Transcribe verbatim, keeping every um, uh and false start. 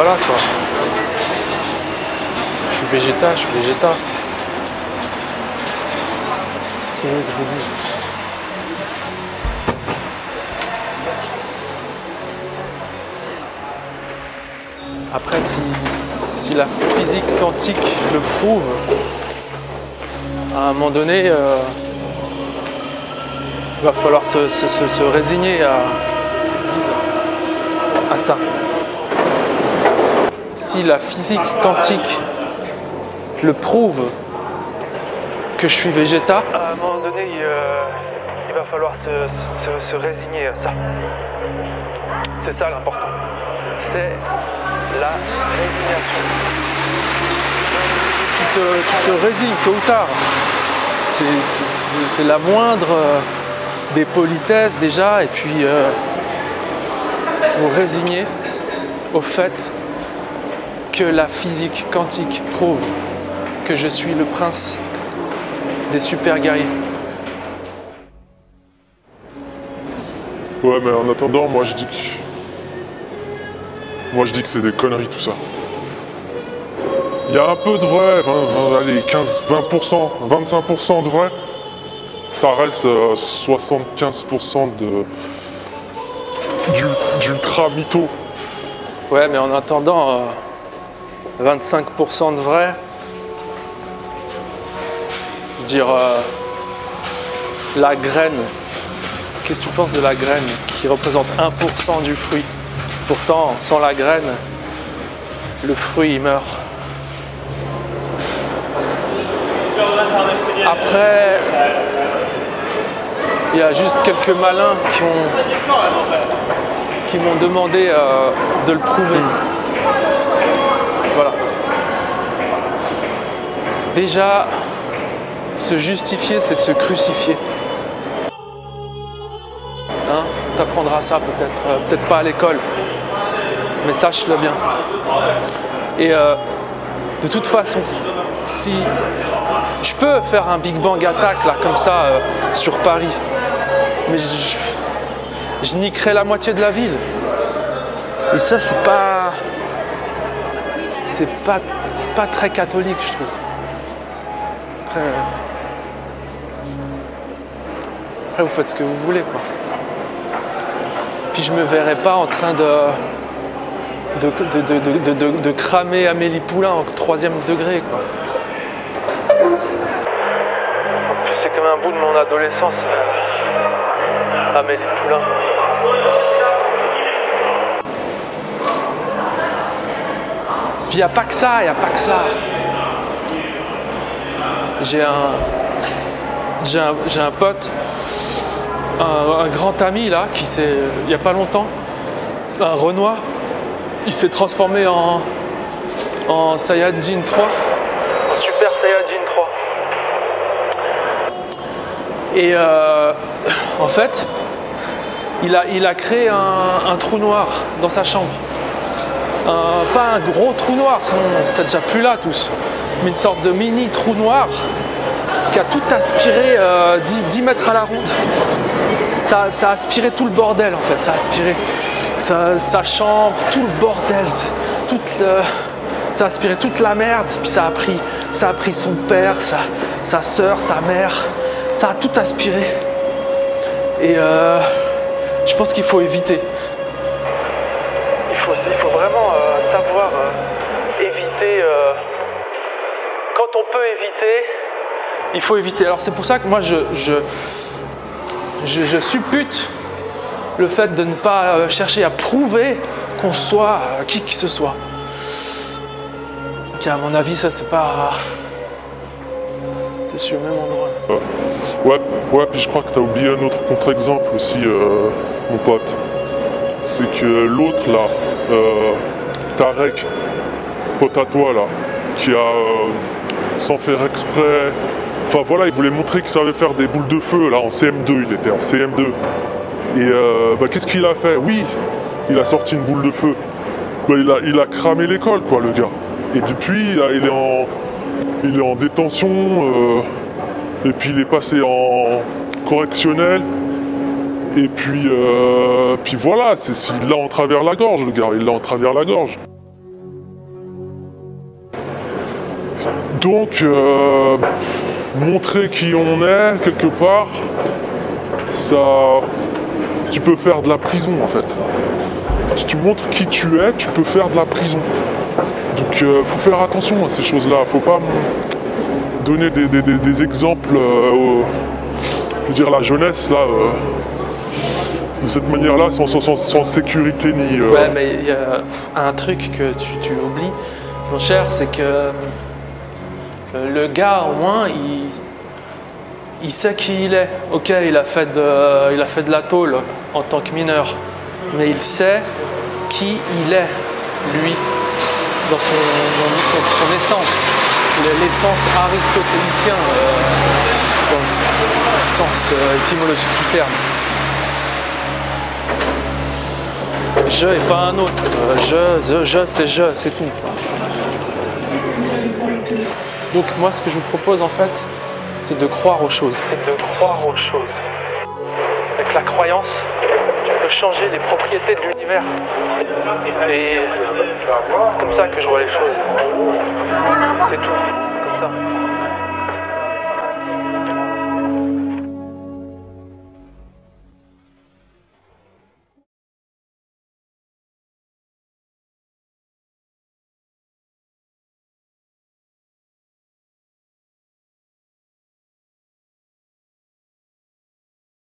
voilà quoi. Je suis Vegeta, je suis Vegeta. Qu'est-ce que vous voulez que je vous dise? Après, si, si la physique quantique le prouve, à un moment donné, euh, il va falloir se, se, se, se résigner à, à ça. Si la physique quantique le prouve que je suis Vegeta, à un moment donné, il, euh, il va falloir se, se, se résigner à ça. C'est ça l'important. C'est la résignation. Tu te, tu te résignes tôt ou tard. C'est la moindre des politesses déjà. Et puis, euh, vous résignez au fait que la physique quantique prouve que je suis le prince des super guerriers. Ouais, mais en attendant, moi je dis que... Moi je dis que c'est des conneries tout ça. Il y a un peu de vrai, vingt, vingt, allez, quinze, vingt pour cent, vingt-cinq pour cent de vrai. Ça reste euh, soixante-quinze pour cent d'ultra mytho. Ouais, mais en attendant, euh, vingt-cinq pour cent de vrai. Je veux dire, euh, la graine. Qu'est-ce que tu penses de la graine qui représente un pour cent du fruit? Pourtant, sans la graine, le fruit il meurt. Après, il y a juste quelques malins qui ont, qui m'ont demandé euh, de le prouver. Voilà. Déjà, se justifier, c'est se crucifier. Hein ? T'apprendras ça peut-être, euh, peut-être pas à l'école. Mais sache-le bien. Et euh, de toute façon, si je peux faire un Big Bang Attack là comme ça euh, sur Paris, mais je, je, je niquerai la moitié de la ville. Et ça, c'est pas, c'est pas, c'est pas très catholique, je trouve. Après, euh... Après, vous faites ce que vous voulez, quoi. Puis je me verrais pas en train de. De, de, de, de, de, de cramer Amélie Poulain en troisième degré, quoi. C'est comme un bout de mon adolescence, Amélie Poulain. Puis il n'y a pas que ça, il n'y a pas que ça. J'ai un, j'ai un, j'ai un pote, un, un grand ami, là, qui s'est, il n'y a pas longtemps, un Renoir. Il s'est transformé en, en Sayajin trois. En Super Saiyan trois. Et euh, en fait, il a, il a créé un, un trou noir dans sa chambre. Un, pas un gros trou noir, sinon on serait déjà plus là tous. Mais une sorte de mini trou noir qui a tout aspiré euh, dix mètres à la ronde. Ça, ça a aspiré tout le bordel en fait, ça a aspiré. Sa, sa chambre, tout le bordel, toute le, ça aspirait toute la merde, puis ça a pris, ça a pris son père, sa, sa soeur, sa mère, ça a tout aspiré. Et euh, je pense qu'il faut éviter. Il faut, il faut vraiment euh, savoir euh, éviter. Euh, quand on peut éviter, il faut éviter. Alors c'est pour ça que moi je, je, je, je suppute le fait de ne pas chercher à prouver qu'on soit qui que ce soit. Car à mon avis, ça c'est pas... T'es sur le même endroit là. Ouais, ouais, puis je crois que t'as oublié un autre contre-exemple aussi, euh, mon pote. C'est que l'autre là, euh, Tarek, pote à toi là, qui a, euh, sans faire exprès... Enfin voilà, il voulait montrer qu'il savait faire des boules de feu là, en C M deux, il était en C M deux. Et euh, bah, qu'est-ce qu'il a fait? Oui, il a sorti une boule de feu. Bah, il, a, il a cramé l'école, quoi, le gars. Et depuis, là, il, est en, il est en détention. Euh, et puis, il est passé en correctionnel. Et puis, euh, puis voilà, c'est, il l'a en travers la gorge, le gars. Il l'a en travers la gorge. Donc, euh, montrer qui on est, quelque part, ça... Tu peux faire de la prison, en fait. Si tu montres qui tu es, tu peux faire de la prison. Donc, euh, faut faire attention à ces choses-là. Faut pas donner des, des, des, des exemples, euh, aux, je veux dire, la jeunesse, là... Euh, de cette manière-là, sans, sans, sans sécurité ni... Euh... Ouais, mais il y a un truc que tu, tu oublies, mon cher, c'est que le gars, au moins, il, il sait qui il est. Ok, il a, fait de, il a fait de la tôle en tant que mineur, mais il sait qui il est, lui, dans son, son, son essence, l'essence aristotélicienne, euh, dans le sens étymologique du terme. Je et pas un autre. Euh, je, the, je, c'est je, c'est tout. Donc moi, ce que je vous propose, en fait, c'est de croire aux choses. C'est de croire aux choses. Avec la croyance, tu peux changer les propriétés de l'univers. Et c'est comme ça que je vois les choses.